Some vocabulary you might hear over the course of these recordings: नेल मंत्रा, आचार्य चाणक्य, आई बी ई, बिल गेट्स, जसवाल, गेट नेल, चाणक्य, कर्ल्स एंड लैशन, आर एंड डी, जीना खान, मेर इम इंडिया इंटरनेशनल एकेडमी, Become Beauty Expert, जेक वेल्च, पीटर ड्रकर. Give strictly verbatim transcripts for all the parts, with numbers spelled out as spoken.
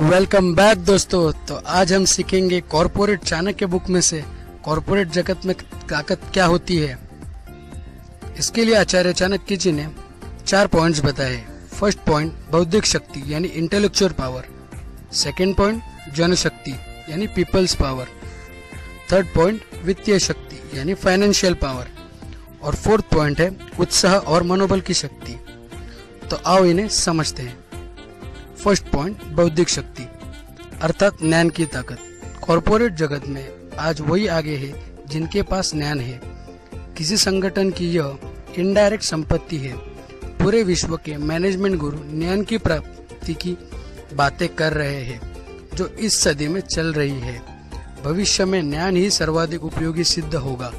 Welcome back दोस्तों। तो आज हम सीखेंगे कॉर्पोरेट चाणक्य बुक में से कॉर्पोरेट जगत में ताकत क्या होती है। इसके लिए आचार्य चाणक्य जी ने चार पॉइंट्स बताए। फर्स्ट पॉइंट बौद्धिक शक्ति यानी इंटेलेक्चुअल पावर, सेकंड पॉइंट जनशक्ति यानी पीपल्स पावर, थर्ड पॉइंट वित्तीय शक्ति यानी फाइनेंशियल पावर, और फोर्थ पॉइंट है उत्साह और मनोबल की शक्ति। तो आओ इन्हें समझते हैं। फर्स्ट पॉइंट बौद्धिक शक्ति अर्थात ज्ञान की ताकत। कॉर्पोरेट जगत में आज वही आगे है जिनके पास ज्ञान है। किसी संगठन की यह इनडायरेक्ट संपत्ति है। पूरे विश्व के मैनेजमेंट गुरु ज्ञान की प्राप्ति की बातें कर रहे हैं जो इस सदी में चल रही है। भविष्य में ज्ञान ही सर्वाधिक उपयोगी सिद्ध होगा।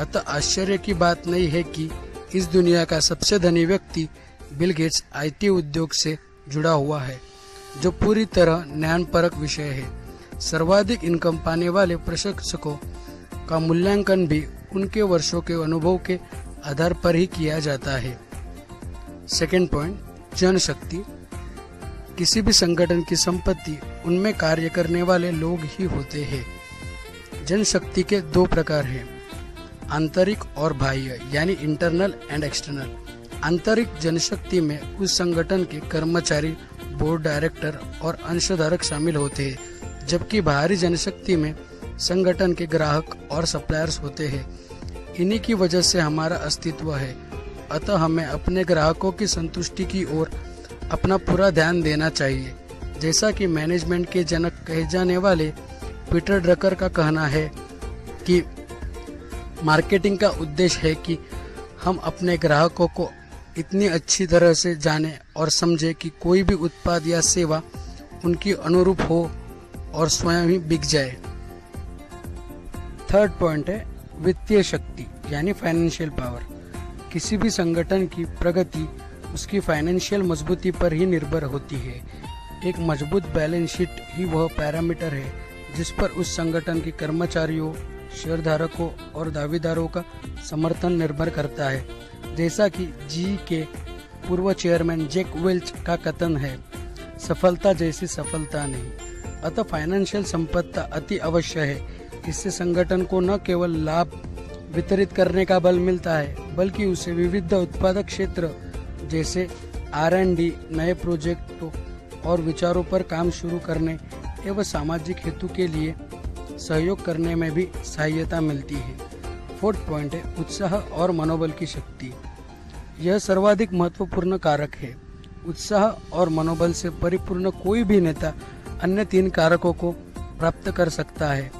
अतः आश्चर्य की बात नहीं है कि इस दुनिया का सबसे धनी व्यक्ति बिल गेट्स आईटी उद्योग से जुड़ा हुआ है जो पूरी तरह ज्ञानपरक विषय है। सर्वाधिक इनकम पाने वाले प्रशिक्षकों का मूल्यांकन भी उनके वर्षों के अनुभव के आधार पर ही किया जाता है। सेकेंड पॉइंट जनशक्ति। किसी भी संगठन की संपत्ति उनमें कार्य करने वाले लोग ही होते हैं। जनशक्ति के दो प्रकार हैं, आंतरिक और बाह्य यानी इंटरनल एंड एक्सटर्नल। आंतरिक जनशक्ति में उस संगठन के कर्मचारी, बोर्ड डायरेक्टर और अंशधारक शामिल होते हैं, जबकि बाहरी जनशक्ति में संगठन के ग्राहक और सप्लायर्स होते हैं। इन्हीं की वजह से हमारा अस्तित्व है। अतः हमें अपने ग्राहकों की संतुष्टि की ओर अपना पूरा ध्यान देना चाहिए। जैसा कि मैनेजमेंट के जनक कहे जाने वाले पीटर ड्रकर का कहना है कि मार्केटिंग का उद्देश्य है कि हम अपने ग्राहकों को इतनी अच्छी तरह से जाने और समझे कि कोई भी उत्पाद या सेवा उनकी अनुरूप हो और स्वयं ही बिक जाए। थर्ड पॉइंट है वित्तीय शक्ति यानी फाइनेंशियल पावर। किसी भी संगठन की प्रगति उसकी फाइनेंशियल मजबूती पर ही निर्भर होती है। एक मजबूत बैलेंस शीट ही वह पैरामीटर है जिस पर उस संगठन के कर्मचारियों, शेयरधारकों और दावेदारों का समर्थन निर्भर करता है। जैसा कि जी के पूर्व चेयरमैन जेक वेल्च का कथन है, सफलता जैसी सफलता नहीं। अतः फाइनेंशियल संपत्ति अति अवश्य है। इससे संगठन को न केवल लाभ वितरित करने का बल मिलता है बल्कि उसे विविध उत्पादक क्षेत्र जैसे आर एंड डी, नए प्रोजेक्टों और विचारों पर काम शुरू करने एवं सामाजिक हेतु के लिए सहयोग करने में भी सहायता मिलती है। फोर्थ पॉइंट है उत्साह और मनोबल की शक्ति। यह सर्वाधिक महत्वपूर्ण कारक है। उत्साह और मनोबल से परिपूर्ण कोई भी नेता अन्य तीन कारकों को प्राप्त कर सकता है।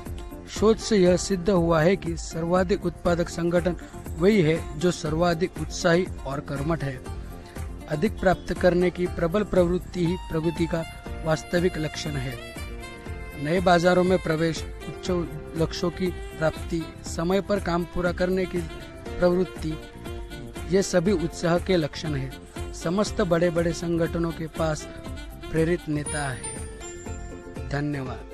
शोध से यह सिद्ध हुआ है कि सर्वाधिक उत्पादक संगठन वही है जो सर्वाधिक उत्साही और कर्मठ है। अधिक प्राप्त करने की प्रबल प्रवृत्ति ही प्रगति का वास्तविक लक्षण है। नए बाजारों में प्रवेश, उच्च लक्ष्यों की प्राप्ति, समय पर काम पूरा करने की प्रवृत्ति, ये सभी उत्साह के लक्षण हैं। समस्त बड़े बड़े संगठनों के पास प्रेरित नेता है। धन्यवाद।